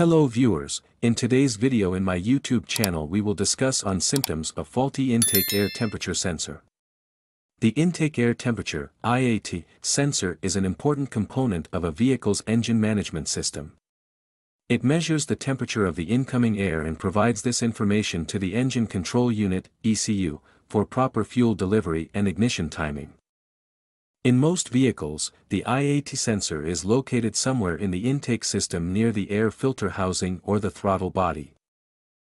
Hello viewers, in today's video in my YouTube channel we will discuss on symptoms of faulty intake air temperature sensor. The intake air temperature (IAT) sensor is an important component of a vehicle's engine management system. It measures the temperature of the incoming air and provides this information to the engine control unit (ECU) for proper fuel delivery and ignition timing. In most vehicles, the IAT sensor is located somewhere in the intake system near the air filter housing or the throttle body.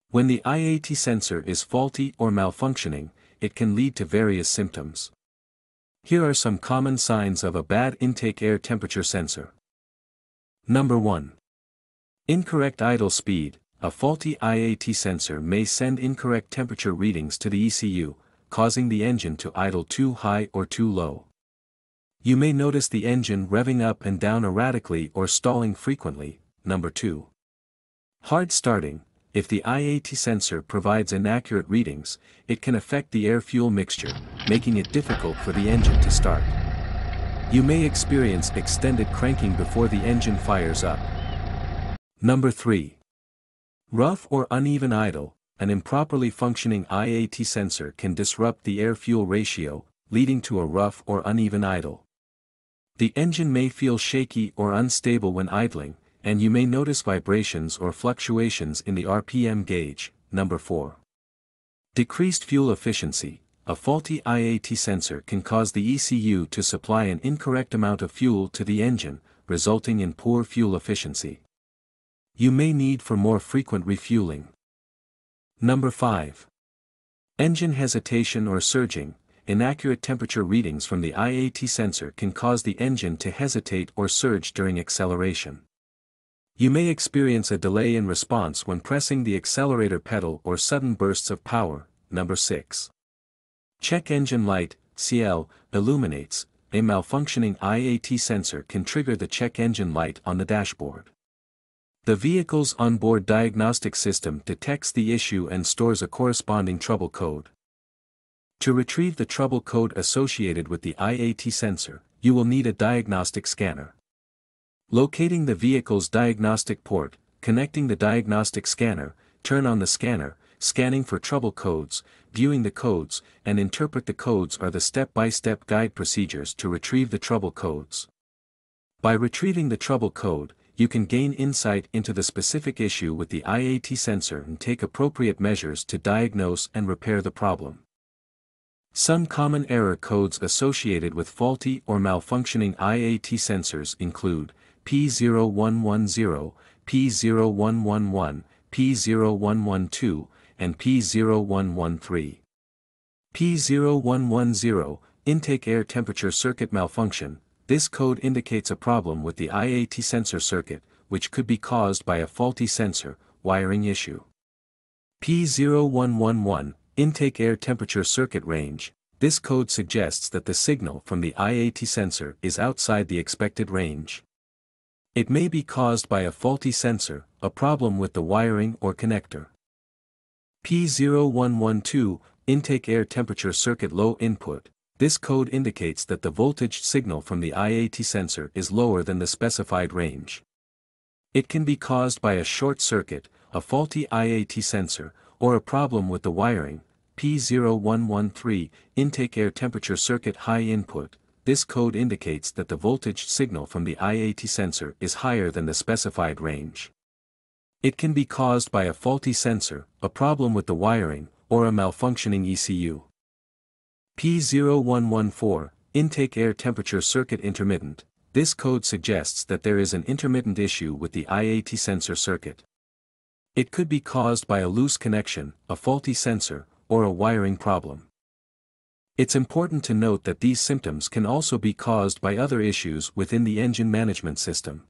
When the IAT sensor is faulty or malfunctioning, it can lead to various symptoms. Here are some common signs of a bad intake air temperature sensor. Number 1. Incorrect idle speed. A faulty IAT sensor may send incorrect temperature readings to the ECU, causing the engine to idle too high or too low. You may notice the engine revving up and down erratically or stalling frequently. Number 2. Hard starting. If the IAT sensor provides inaccurate readings, it can affect the air-fuel mixture, making it difficult for the engine to start. You may experience extended cranking before the engine fires up. Number 3. Rough or uneven idle. An improperly functioning IAT sensor can disrupt the air-fuel ratio, leading to a rough or uneven idle. The engine may feel shaky or unstable when idling, and you may notice vibrations or fluctuations in the RPM gauge. Number 4. Decreased fuel efficiency. A faulty IAT sensor can cause the ECU to supply an incorrect amount of fuel to the engine, resulting in poor fuel efficiency. You may need for more frequent refueling. Number 5. Engine hesitation or surging. Inaccurate temperature readings from the IAT sensor can cause the engine to hesitate or surge during acceleration. You may experience a delay in response when pressing the accelerator pedal or sudden bursts of power. Number 6. Check engine light, CEL, illuminates. A malfunctioning IAT sensor can trigger the check engine light on the dashboard. The vehicle's onboard diagnostic system detects the issue and stores a corresponding trouble code. To retrieve the trouble code associated with the IAT sensor, you will need a diagnostic scanner. Locating the vehicle's diagnostic port, connecting the diagnostic scanner, turn on the scanner, scanning for trouble codes, viewing the codes, and interpret the codes are the step-by-step guide procedures to retrieve the trouble codes. By retrieving the trouble code, you can gain insight into the specific issue with the IAT sensor and take appropriate measures to diagnose and repair the problem. Some common error codes associated with faulty or malfunctioning IAT sensors include P0110, P0111, P0112, and P0113. P0110, intake air temperature circuit malfunction. This code indicates a problem with the IAT sensor circuit, which could be caused by a faulty sensor wiring issue. P0111, intake air temperature circuit range. This code suggests that the signal from the IAT sensor is outside the expected range. It may be caused by a faulty sensor, a problem with the wiring or connector. P0112, intake air temperature circuit low input. This code indicates that the voltage signal from the IAT sensor is lower than the specified range. It can be caused by a short circuit, a faulty IAT sensor, or a problem with the wiring. P0113, intake air temperature circuit high input. This code indicates that the voltage signal from the IAT sensor is higher than the specified range. It can be caused by a faulty sensor, a problem with the wiring, or a malfunctioning ECU. P0114, intake air temperature circuit intermittent. This code suggests that there is an intermittent issue with the IAT sensor circuit. It could be caused by a loose connection, a faulty sensor, or a wiring problem. It's important to note that these symptoms can also be caused by other issues within the engine management system.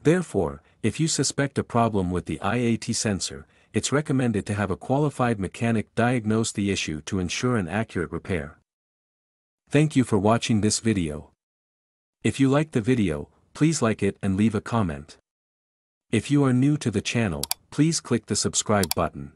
Therefore, if you suspect a problem with the IAT sensor, it's recommended to have a qualified mechanic diagnose the issue to ensure an accurate repair. Thank you for watching this video. If you liked the video, please like it and leave a comment. If you are new to the channel, please click the subscribe button.